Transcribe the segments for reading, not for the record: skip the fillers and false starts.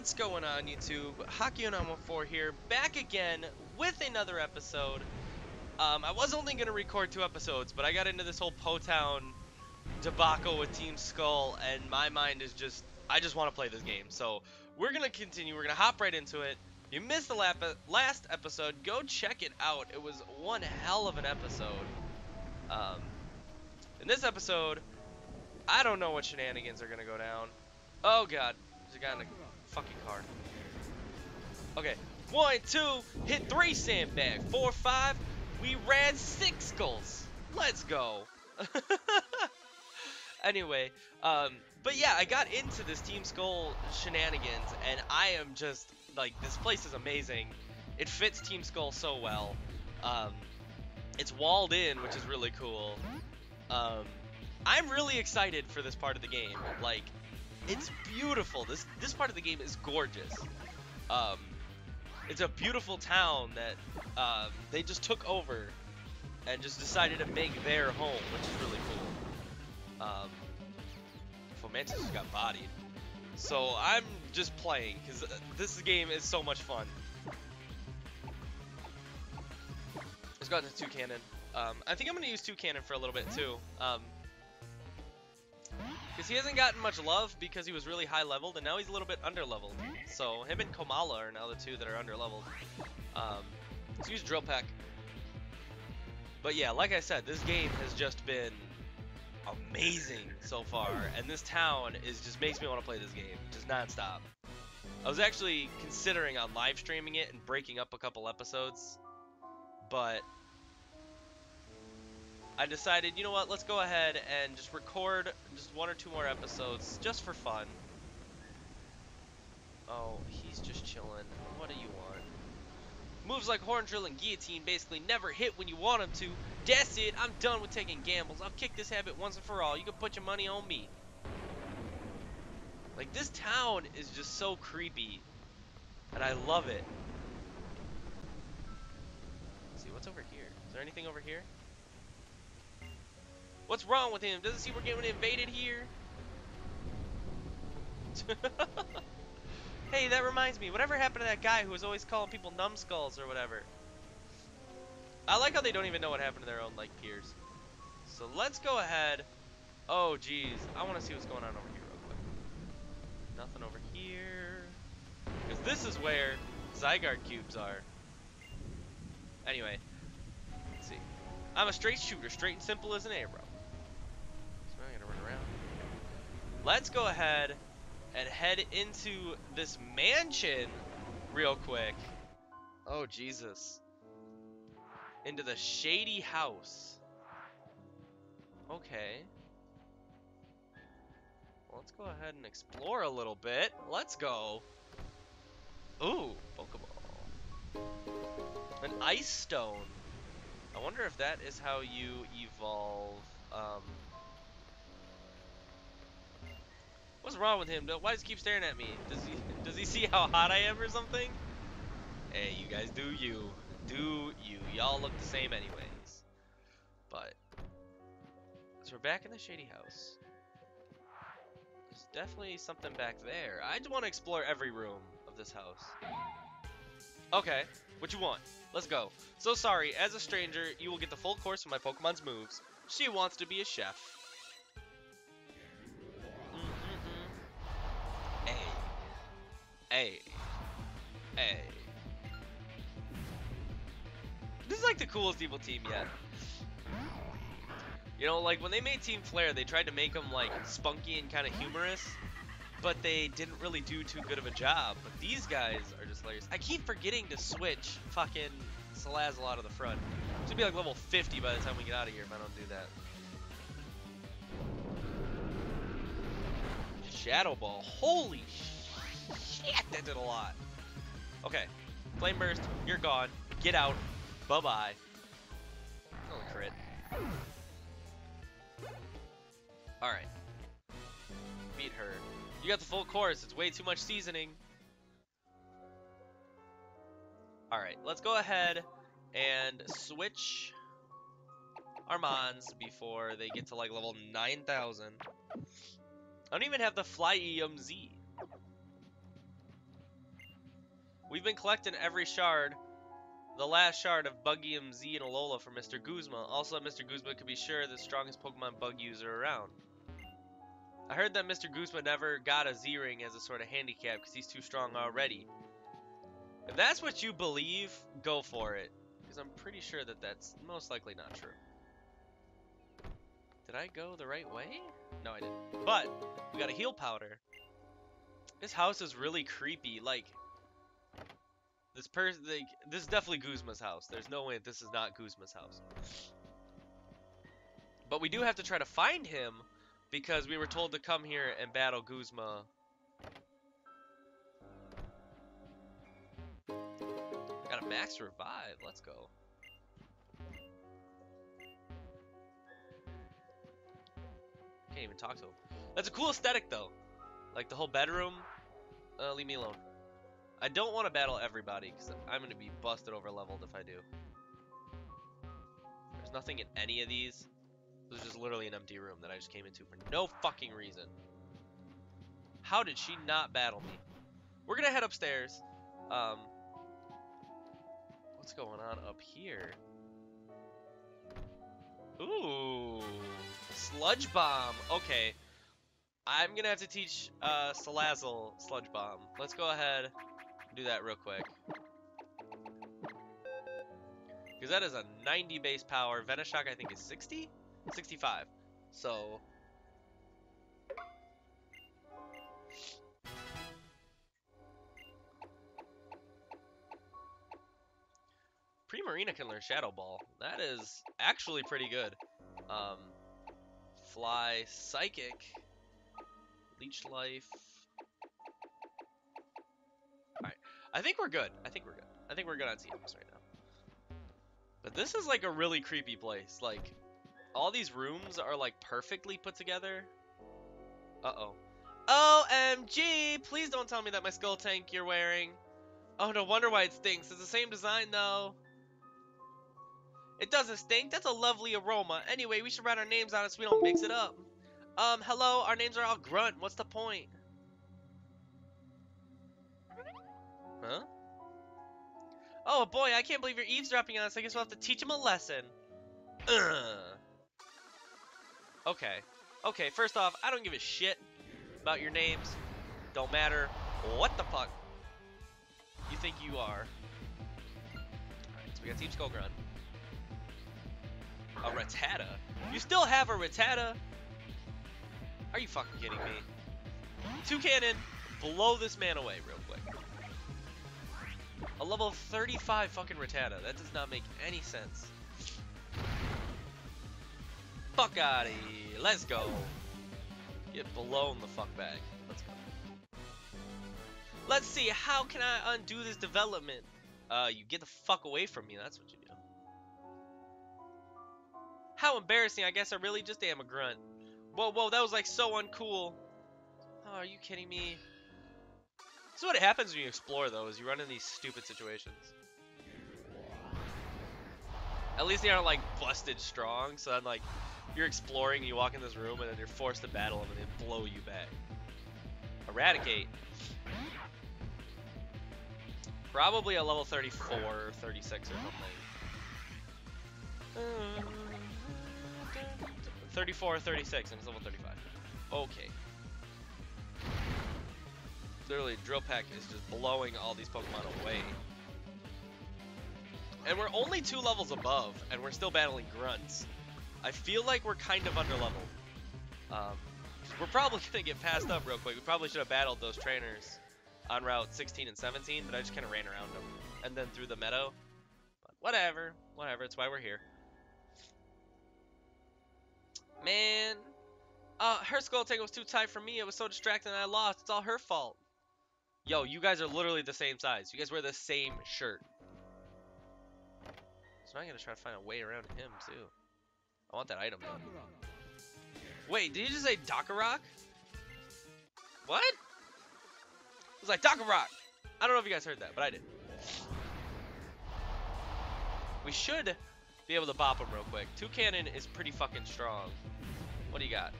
What's going on, YouTube? Haki Onomo 4 here, back again with another episode. I was only going to record 2 episodes, but I got into this whole Po-Town debacle with Team Skull, and my mind is just, I just want to play this game. So we're going to continue. We're going to hop right into it. You missed the last episode. Go check it out. It was one hell of an episode. In this episode, I don't know what shenanigans are going to go down. Oh, God. There's a guy in a fucking car. Okay. 1, 2, hit 3 sandbag. 4, 5. We ran 6 goals. Let's go. Anyway, but yeah, I got into this Team Skull shenanigans, and I am just like, this place is amazing. It fits Team Skull so well. It's walled in, which is really cool. I'm really excited for this part of the game. Like, it's beautiful. This part of the game is gorgeous. It's a beautiful town that they just took over and just decided to make their home, which is really cool. Fomantis just got bodied. So I'm just playing because this game is so much fun. Let's go to Toucannon. I think I'm going to use Toucannon for a little bit too. Because he hasn't gotten much love because he was really high leveled, and now he's a little bit under leveled. So him and Komala are now the 2 that are under leveled. Let's use Drill Peck. But yeah, like I said, this game has just been amazing so far, and this town is just makes me want to play this game just nonstop. I was actually considering on live streaming it and breaking up a couple episodes, but I decided, you know what, let's go ahead and just record just 1 or 2 more episodes just for fun. Oh, he's just chilling. What do you want? Moves like Horn Drill and Guillotine basically never hit when you want them to. That's it. I'm done with taking gambles. I'll kick this habit once and for all. You can put your money on me. Like, this town is just so creepy, and I love it. Let's see, what's over here? Is there anything over here? What's wrong with him? Doesn't see we're getting invaded here? Hey, that reminds me. Whatever happened to that guy who was always calling people numbskulls or whatever? I like how they don't even know what happened to their own, like, peers. So let's go ahead. Oh, geez. I want to see what's going on over here real quick. Nothing over here. Because this is where Zygarde cubes are. Anyway. Let's see. I'm a straight shooter. Straight and simple as an arrow. Let's go ahead and head into this mansion real quick. Oh, Jesus. Into the shady house. Okay. Well, let's go ahead and explore a little bit. Let's go. Ooh, Pokeball. An ice stone. I wonder if that is how you evolve. What's wrong with him? Why does he keep staring at me? Does he see how hot I am or something? Hey, you guys do you. Do you. Y'all look the same anyways. But. So we're back in the shady house. There's definitely something back there. I just want to explore every room of this house. Okay. What you want? Let's go. So sorry, as a stranger, you will get the full course of my Pokemon's moves. She wants to be a chef. Hey, hey. This is like the coolest evil team yet. You know, like when they made Team Flare, they tried to make them like spunky and kind of humorous, but they didn't really do too good of a job. But these guys are just hilarious. I keep forgetting to switch fucking Salazzle out of the front. It should be like level 50 by the time we get out of here if I don't do that. Shadow Ball. Holy shit, that did a lot. Okay. Flame Burst. You're gone. Get out. Bye-bye. Little crit. Alright. Beat her. You got the full course. It's way too much seasoning. Alright, let's go ahead and switch Armands before they get to like level 9,000. I don't even have the Flyum Z. We've been collecting every shard. The last shard of Buginium Z and Alola for Mr. Guzma. Also, Mr. Guzma could be sure the strongest Pokemon bug user around. I heard that Mr. Guzma never got a Z-Ring as a sort of handicap because he's too strong already. If that's what you believe, go for it. Because I'm pretty sure that that's most likely not true. Did I go the right way? No, I didn't. But we got a heal powder. This house is really creepy. Like... this person, like, this is definitely Guzma's house. There's no way that this is not Guzma's house. But we do have to try to find him because we were told to come here and battle Guzma. Got a max revive. Let's go. Can't even talk to him. That's a cool aesthetic though. Like the whole bedroom. Leave me alone. I don't want to battle everybody, because I'm going to be busted over leveled if I do. There's nothing in any of these. This is just literally an empty room that I just came into for no fucking reason. How did she not battle me? We're going to head upstairs. What's going on up here? Ooh. Sludge Bomb. Okay. I'm going to have to teach Salazzle Sludge Bomb. Let's go ahead... do that real quick. Because that is a 90 base power. Venishock, I think, is 60? 65. So. Primarina can learn Shadow Ball. That is actually pretty good. Fly, Psychic, Leech Life. I think we're good. I think we're good. I think we're good on TMs right now. But this is like a really creepy place. Like, all these rooms are like perfectly put together. Uh-oh. OMG! Please don't tell me that my skull tank you're wearing. Oh, no wonder why it stinks. It's the same design, though. It doesn't stink. That's a lovely aroma. Anyway, we should write our names on it so we don't mix it up. Hello. Our names are all grunt. What's the point? Huh? Oh boy, I can't believe you're eavesdropping on us. I guess we'll have to teach him a lesson. Ugh. Okay. Okay, first off, I don't give a shit about your names. Don't matter. What the fuck you think you are. Alright, so we got Team Skull Grunt. A Rattata. You still have a Rattata? Are you fucking kidding me? Toucannon, blow this man away real quick. A level 35 fucking Rattata. That does not make any sense. Fuck out of here. Let's go. Get blown the fuck back. Let's go. Let's see. How can I undo this development? You get the fuck away from me. That's what you do. How embarrassing. I guess I really just am a grunt. Whoa, whoa. That was like so uncool. Oh, are you kidding me? This is what happens when you explore, though, is you run into these stupid situations. At least they aren't, like, busted strong, so then, like, you're exploring, and you walk in this room, and then you're forced to battle them, and they blow you back. Eradicate. Probably a level 34 or 36 or something. 34 or 36, and it's level 35. Okay. Literally, Drill Peck is just blowing all these Pokemon away. And we're only 2 levels above, and we're still battling grunts. I feel like we're kind of underleveled. We're probably going to get passed up real quick. We probably should have battled those trainers on route 16 and 17, but I just kind of ran around them. And then through the meadow. But whatever. Whatever. It's why we're here. Man. Her skull tangle was too tight for me. It was so distracting and I lost. It's all her fault. Yo, you guys are literally the same size. You guys wear the same shirt. So now I'm going to try to find a way around him, too. I want that item, though. Wait, did you just say Docorock? What? It was like Docorock. I don't know if you guys heard that, but I did. We should be able to bop him real quick. Toucannon is pretty fucking strong. What do you got?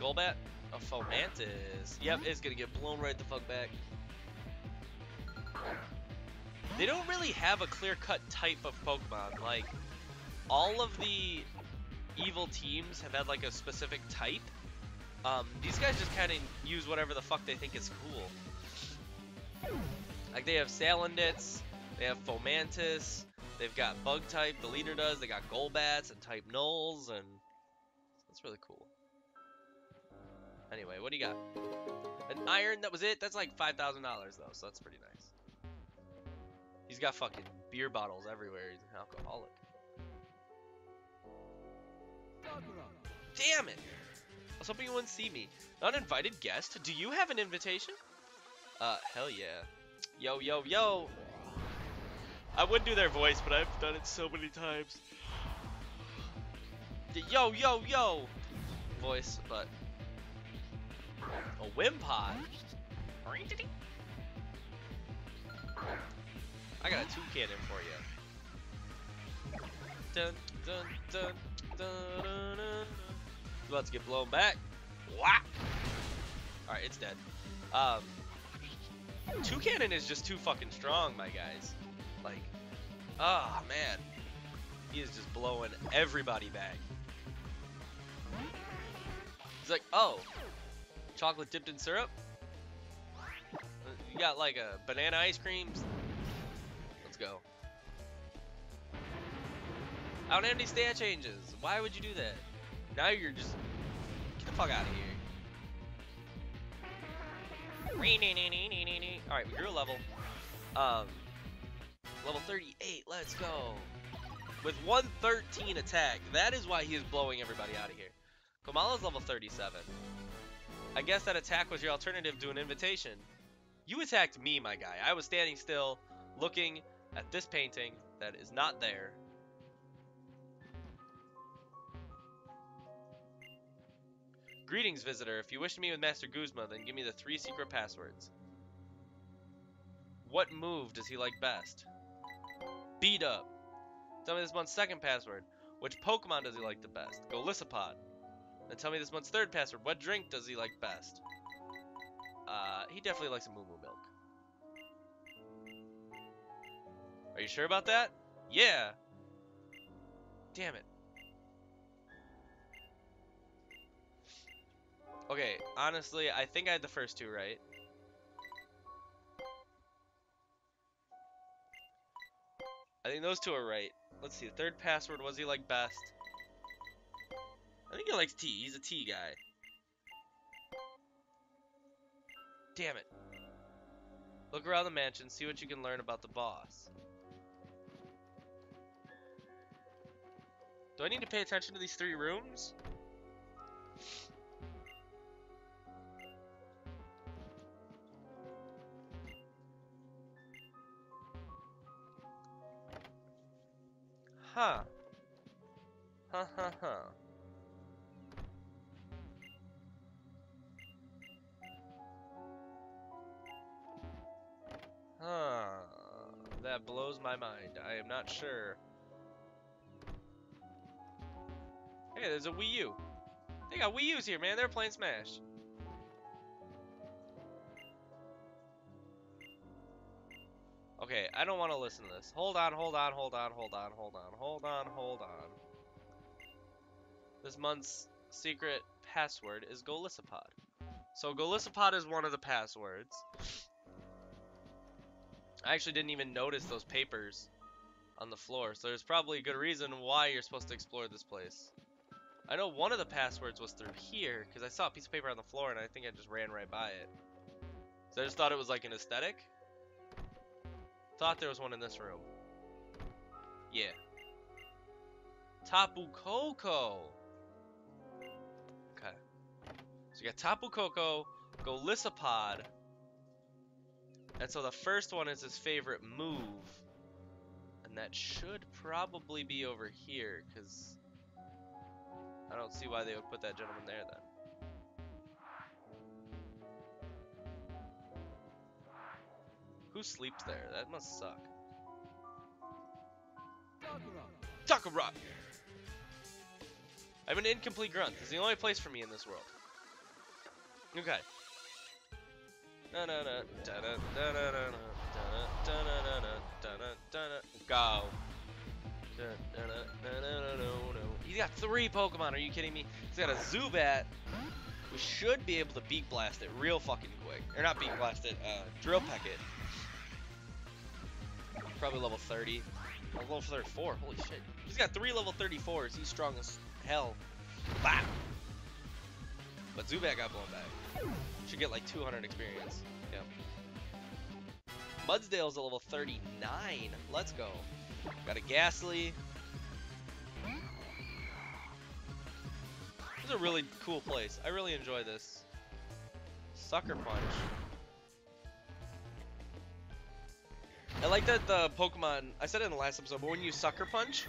Golbat? A Fomantis. Yep, it's going to get blown right the fuck back. they don't really have a clear-cut type of Pokemon. Like, all of the evil teams have had, like, a specific type. These guys just kind of use whatever the fuck they think is cool. Like, they have Salandits, they have Fomantis, they've got Bug-type, the leader does, they got Golbats and Type Nulls, and that's really cool. Anyway, what do you got? An iron, that was it? That's like $5,000 though, so that's pretty nice. He's got fucking beer bottles everywhere, he's an alcoholic. Damn it! I was hoping you wouldn't see me. Uninvited guest? Do you have an invitation? Hell yeah. Yo, yo, yo! I would do their voice, but I've done it so many times. The yo, yo, yo! Voice, but... A Wimpod? I got a Toucannon for you. Dun, dun, dun, dun, dun, dun. About to get blown back. Wah! Alright, it's dead. Toucannon is just too fucking strong, my guys. Like, ah, oh, man. He is just blowing everybody back. He's like, oh. Chocolate dipped in syrup? You got like a banana ice cream? Let's go. I don't have any stand changes. Why would you do that? Now you're just... Get the fuck out of here. Alright, we grew a level. Level 38, let's go. With 113 attack. That is why he is blowing everybody out of here. Komala's level 37. I guess that attack was your alternative to an invitation. You attacked me, my guy. I was standing still, looking at this painting that is not there. Greetings, visitor. If you wish to meet with Master Guzma, then give me the 3 secret passwords. What move does he like best? Beat up. Tell me this month's 2nd password. Which Pokemon does he like the best? Golisopod. And tell me this month's 3rd password. What drink does he like best? He definitely likes a Moo Moo Milk. Are you sure about that? Yeah. Damn it. Okay, honestly, I think I had the first 2 right. I think those 2 are right. Let's see, the 3rd password, what does he like best? I think he likes tea. He's a tea guy. Damn it. Look around the mansion. See what you can learn about the boss. Do I need to pay attention to these 3 rooms? Huh. Huh, huh, huh. Huh. That blows my mind. I am not sure. Hey, there's a Wii U. They got Wii U's here, man. They're playing Smash. Okay, I don't want to listen to this. Hold on, hold on, hold on, hold on, hold on, hold on, hold on. This month's secret password is Golisopod. So Golisopod is one of the passwords. I actually didn't even notice those papers on the floor, so there's probably a good reason why you're supposed to explore this place. I know one of the passwords was through here, because I saw a piece of paper on the floor and I think I just ran right by it. So I just thought it was like an aesthetic. Thought there was one in this room. Yeah. Tapu Koko. Okay. So you got Tapu Koko, Golisopod, and so the first one is his favorite move. And that should probably be over here, because I don't see why they would put that gentleman there then. Who sleeps there? That must suck. Takarot! I'm an incomplete grunt. This is the only place for me in this world. Okay. Na na na da da da da da da da da da da da Go. He's got 3 Pokemon. Are you kidding me? He's got a Zubat. We should be able to Beak Blast it real fucking quick. Or not Beak Blast it, Drill Peck it. Probably level 30. Or level 34. Holy shit. He's got 3 level 34s. He's strong as hell. Bah! But Zubat got blown back. Should get like 200 experience. Yeah. Mudsdale's at level 39. Let's go. Got a Ghastly. This is a really cool place. I really enjoy this. Sucker Punch. I like that the Pokemon, I said it in the last episode, but when you Sucker Punch,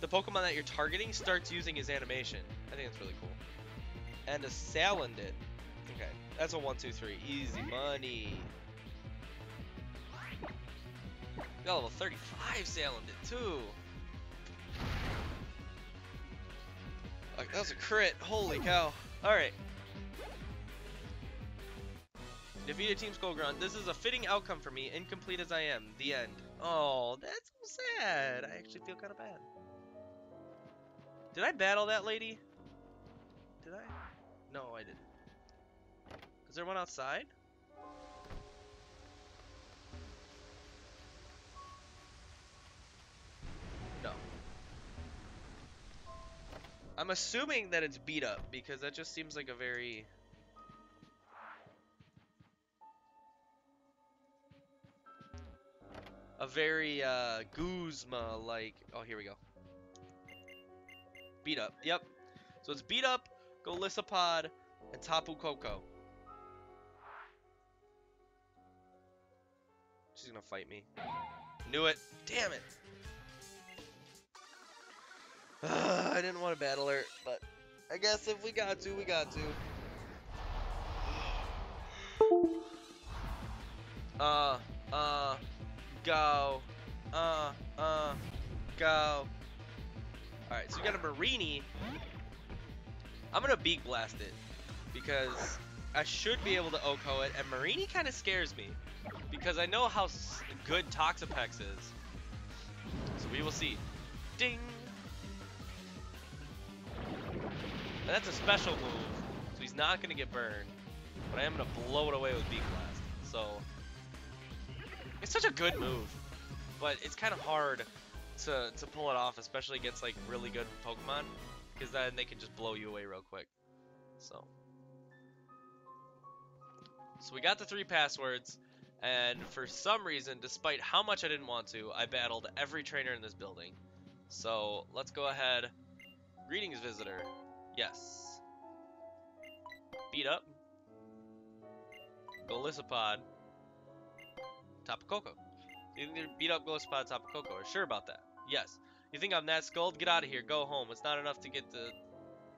the Pokemon that you're targeting starts using his animation. I think it's really cool. And a Salandit. Okay, that's a 1, 2, 3. Easy money. Got level 35 Salandit too. That was a crit. Holy cow. Alright. Defeated Team Skull Grunt. This is a fitting outcome for me, incomplete as I am. The end. Oh, that's so sad. I actually feel kind of bad. Did I battle that lady? Did I? No, I didn't. Is there one outside? No. I'm assuming that it's beat up because that just seems like a very... Guzma like... Oh, here we go. Beat up. Yep. So it's beat up, Golisopod, and Tapu Koko. She's gonna fight me. Knew it. Damn it. I didn't want to battle her, but I guess if we got to, we got to. Go. Go. Alright, so we got a Marini. I'm gonna Beak Blast it because I should be able to Oko it, and Marini kind of scares me because I know how good Toxapex is. So we will see. Ding! And that's a special move, so he's not gonna get burned, but I am gonna blow it away with Beak Blast. So it's such a good move, but it's kind of hard to pull it off, especially against like really good Pokemon. Because then they can just blow you away real quick. So we got the 3 passwords, and for some reason, despite how much I didn't want to, I battled every trainer in this building. So let's go ahead. Greetings, visitor. Yes. Beat up. Golisopod. Tapu Koko. You either beat up Golisopod, Tapu Koko. Are you sure about that? Yes. You think I'm that sculled? Get out of here. Go home. It's not enough to get the...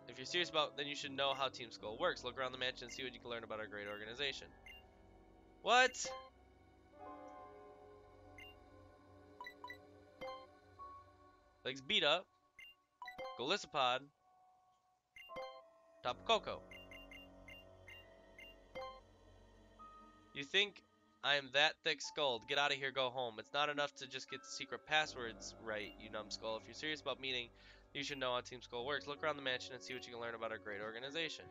If you're serious about it, then you should know how Team Skull works. Look around the mansion and see what you can learn about our great organization. What? Legs beat up. Golisopod. Tapu Koko. You think I'm that thick-skulled. Get out of here. Go home. It's not enough to just get the secret passwords right, you numbskull. If you're serious about meeting, you should know how Team Skull works. Look around the mansion and see what you can learn about our great organization.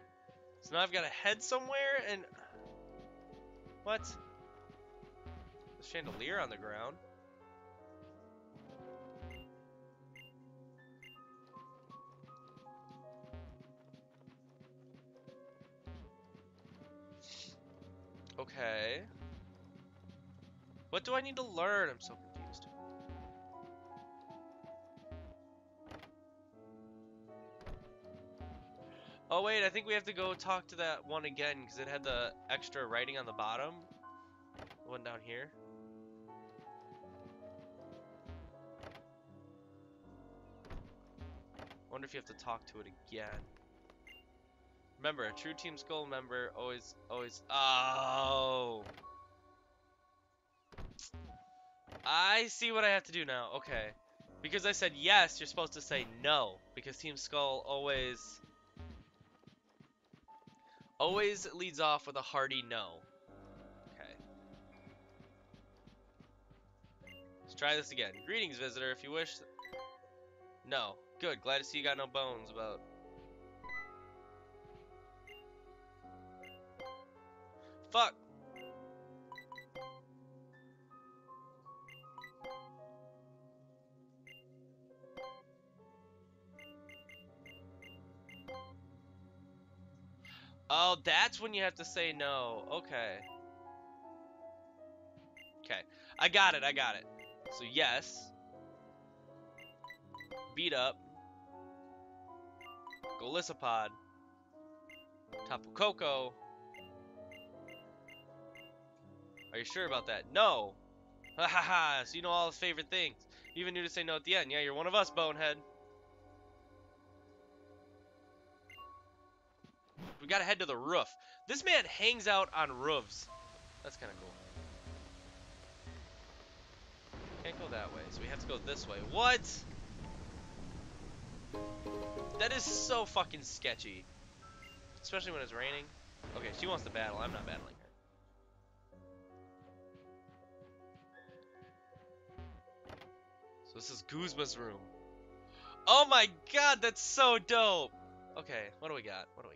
So now I've got to head somewhere and... What? There's a chandelier on the ground. Okay... What do I need to learn? I'm so confused. Oh wait, I think we have to go talk to that one again because it had the extra writing on the bottom. The one down here. Wonder if you have to talk to it again. Remember, a true Team Skull member always. Oh. I see what I have to do now. Okay. Because I said yes, you're supposed to say no. Because Team Skull always leads off with a hearty no. Okay. Let's try this again. Greetings, visitor, if you wish. No. Good. Glad to see you got no bones about. Fuck. Oh, that's when you have to say no. Okay. Okay. I got it. I got it. So, yes. Beat up. Golisopod. Tapu Koko. Are you sure about that? No. Ha ha ha. So you know all his favorite things. You even knew to say no at the end. Yeah, you're one of us, bonehead. We gotta head to the roof. This man hangs out on roofs. That's kind of cool. Can't go that way, so we have to go this way. What? That is so fucking sketchy. Especially when it's raining. Okay, she wants to battle. I'm not battling her. So this is Guzma's room. Oh my god, that's so dope. Okay, what do we got? What do we got?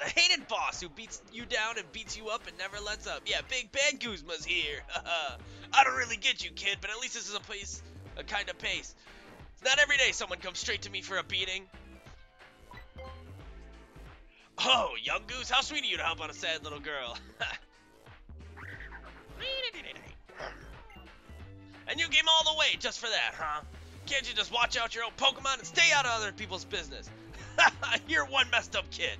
The hated boss who beats you down and beats you up and never lets up. Yeah, big bad Guzma's here. I don't really get you, kid, but at least this is a kind of pace. It's not every day someone comes straight to me for a beating. Oh, Yungoos, how sweet of you to help out a sad little girl. And you came all the way just for that, huh? Can't you just watch out your own Pokemon and stay out of other people's business? You're one messed up kid.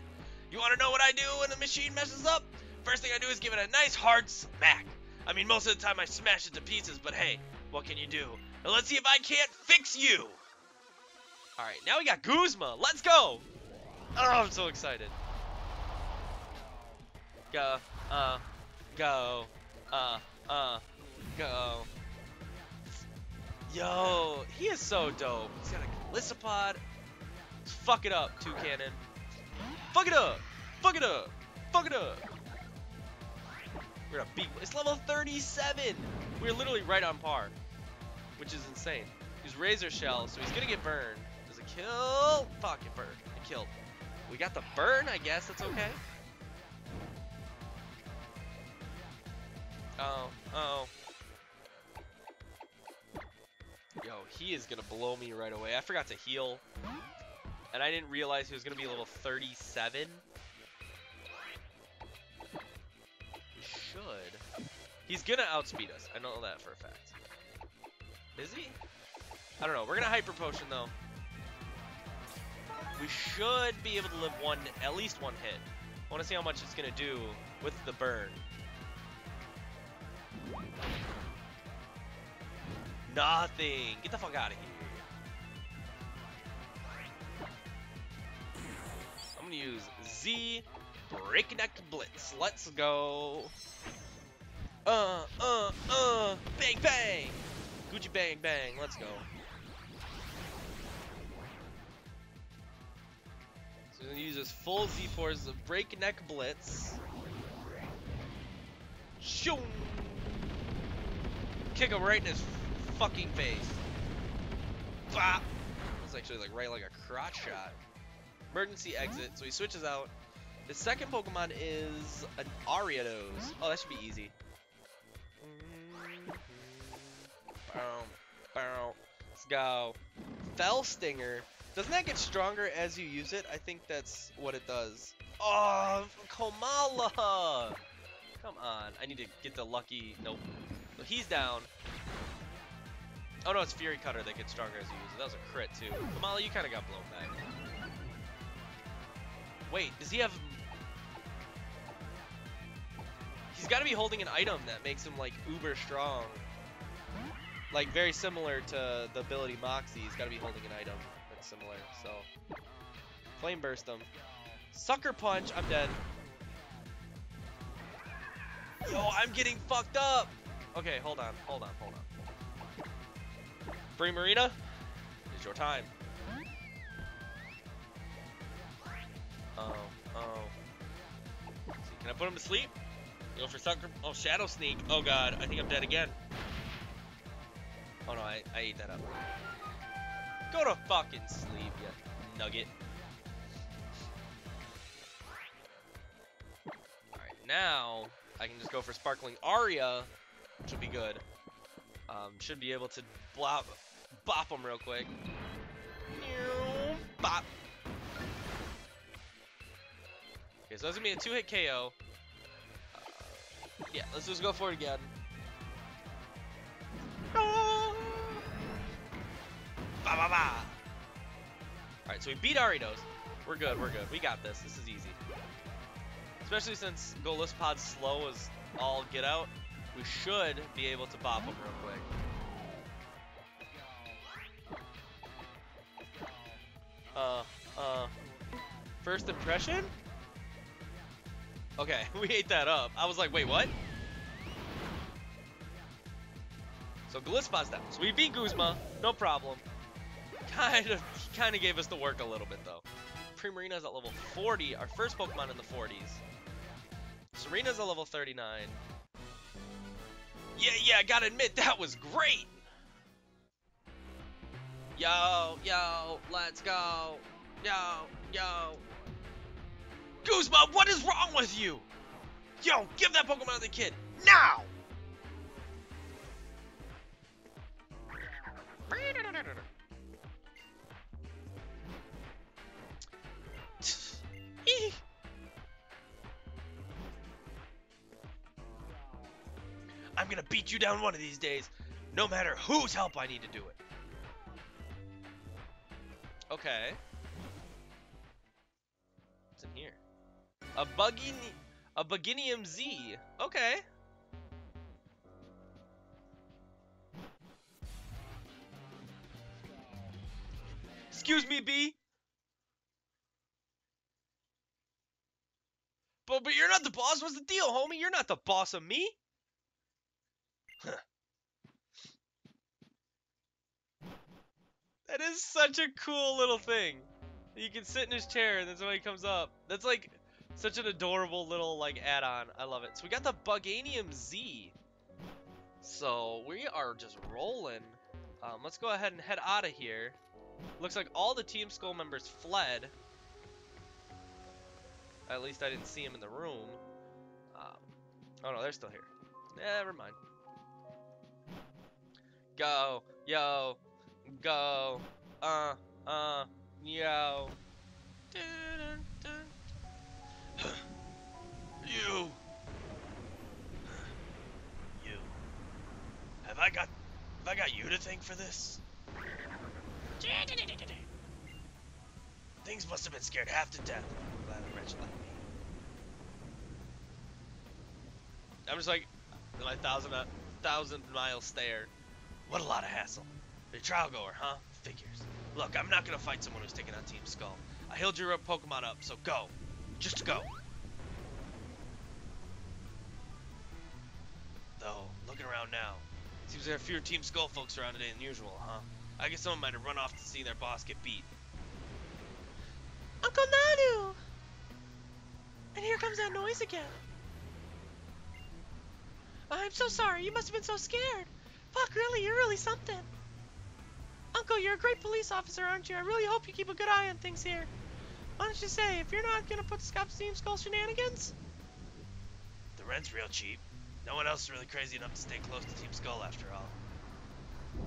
You want to know what I do when the machine messes up? First thing I do is give it a nice hard smack. I mean, most of the time I smash it to pieces, but hey, what can you do? Now let's see if I can't fix you. All right, now we got Guzma. Let's go. Oh, I'm so excited. Go, go, go. Yo, he is so dope. He's got a Golisopod. Fuck it up, Toucannon. Fuck it up! Fuck it up! Fuck it up! We're gonna beat. It's level 37! We're literally right on par. Which is insane. He's Razor Shell, so he's gonna get burned. Does it kill? Fuck, it burned. It killed. We got the burn, I guess. That's okay. Oh, oh. Yo, he is gonna blow me right away. I forgot to heal. And I didn't realize he was going to be level 37. He should. He's going to outspeed us. I know that for a fact. Is he? I don't know. We're going to Hyper Potion, though. We should be able to live one, at least one hit. I want to see how much it's going to do with the burn. Nothing. Get the fuck out of here. Use Z Breakneck Blitz. Let's go. Bang bang. Gucci bang bang. Let's go. So he's gonna use his full Z force of Breakneck Blitz. Shoom. Kick him right in his fucking face. Bop. It's actually like right like a crotch shot. Emergency exit, so he switches out. His second Pokemon is an Ariados. Oh, that should be easy. Let's go. Fell Stinger. Doesn't that get stronger as you use it? I think that's what it does. Oh, Komala! Come on. I need to get the lucky. Nope. So he's down. Oh, no, it's Fury Cutter that gets stronger as you use it. That was a crit, too. Komala, you kind of got blown back. Wait, does he have... He's got to be holding an item that makes him, like, uber strong. Like, very similar to the ability Moxie. He's got to be holding an item that's similar, so... Flame Burst him. Sucker Punch! I'm dead. Yo, I'm getting fucked up! Okay, hold on, hold on, hold on. Primarina, it's your time. Oh, oh. See, can I put him to sleep? Go for Sucker. Oh, Shadow Sneak. Oh god, I think I'm dead again. Oh no, I ate that up. Go to fucking sleep, you nugget. Alright, now I can just go for Sparkling Aria, which will be good. Should be able to bop them real quick. Bop. Okay, so that's gonna be a 2-hit KO. Yeah, let's just go for it again. Ah! Ba ba ba! Alright, so we beat Aridos. We're good, we're good. We got this. This is easy. Especially since Golisopod's slow as all get out, we should be able to bop him real quick. First impression? Okay, we ate that up. I was like, wait, what? So Golisopod's down. So we beat Guzma, no problem. Kind of gave us the work a little bit though. Primarina's at level 40, our first Pokemon in the 40s. Serena's at level 39. Yeah, I gotta admit that was great. Yo, let's go. Yo. Guzma, what is wrong with you? Yo, give that Pokemon to the kid, now! I'm gonna beat you down one of these days, no matter whose help I need to do it. Okay. What's in here? A Buginium Z. Okay. Excuse me, B. But you're not the boss. What's the deal, homie? You're not the boss of me. Huh. That is such a cool little thing. You can sit in his chair and then somebody comes up. That's like such an adorable little like add-on. I love it. So we got the Buganium Z. So we are just rolling. Let's go ahead and head out of here. Looks like all the Team Skull members fled. At least I didn't see them in the room. Oh no, they're still here. Never mind. Go, yo, go, yo. Dun, dun, dun. You. Have I got you to thank for this? Things must have been scared half to death. I'm glad a wretch like me. I'm just like my thousand mile stare. What a lot of hassle. You're a trial goer, huh? Figures. Look, I'm not gonna fight someone who's taking on Team Skull. I healed your Pokemon up, so go. Just go. Though, looking around now, seems there are fewer Team Skull folks around today than usual, huh? I guess someone might have run off to see their boss get beat. Uncle Nanu! And here comes that noise again. I'm so sorry, you must have been so scared. Fuck, really, you're really something. Uncle, you're a great police officer, aren't you? I really hope you keep a good eye on things here. Why don't you say, if you're not gonna put the stop to Team Skull shenanigans? The rent's real cheap. No one else is really crazy enough to stay close to Team Skull after all.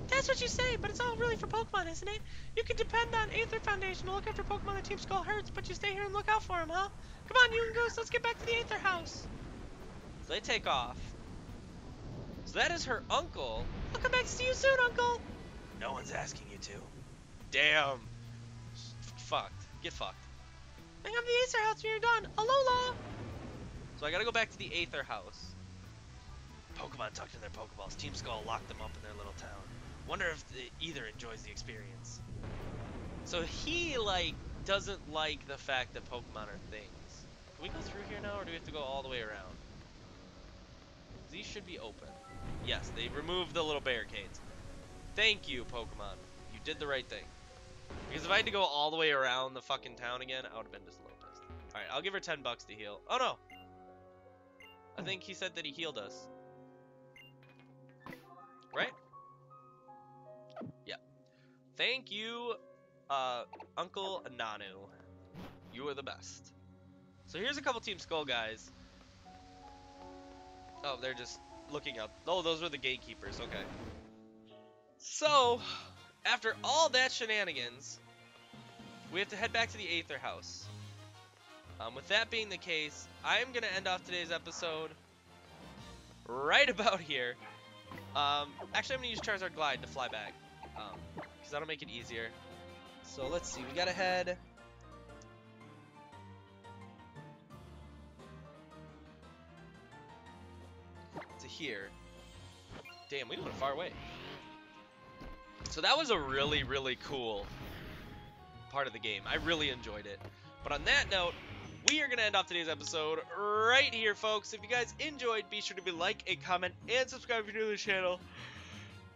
That's what you say, but it's all really for Pokemon, isn't it? You can depend on Aether Foundation to look after Pokemon that Team Skull hurts, but you stay here and look out for them, huh? Come on, Yungoos, let's get back to the Aether House. So they take off. So that is her uncle. I'll come back to see you soon, uncle. No one's asking you to. Damn. Fucked. Get fucked. I have the Aether House when you're done. Alola! So I gotta go back to the Aether House. Pokemon tucked in their Pokeballs. Team Skull locked them up in their little town. Wonder if either enjoys the experience. So he, like, doesn't like the fact that Pokemon are things. Can we go through here now, or do we have to go all the way around? These should be open. Yes, they removed the little barricades. Thank you, Pokemon. You did the right thing. Because if I had to go all the way around the fucking town again, I would have been just a little pissed. Alright, I'll give her $10 to heal. Oh no! I think he said that he healed us. Right? Yeah. Thank you, Uncle Nanu. You are the best. So here's a couple Team Skull guys. Oh, they're just looking up. Oh, those were the gatekeepers. Okay. So, after all that shenanigans, we have to head back to the Aether House. With that being the case, I'm going to end off today's episode right about here. Actually, I'm going to use Charizard Glide to fly back, because that'll make it easier. So, let's see. We got to head... to here. Damn, we went far away. So that was a really, really cool part of the game. I really enjoyed it. But on that note, we are going to end off today's episode right here, folks. If you guys enjoyed, be sure to be like, a comment, and subscribe if you're new to the channel.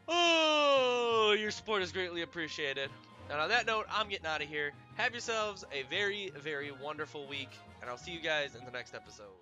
Oh, your support is greatly appreciated. And on that note, I'm getting out of here. Have yourselves a very, very wonderful week, and I'll see you guys in the next episode.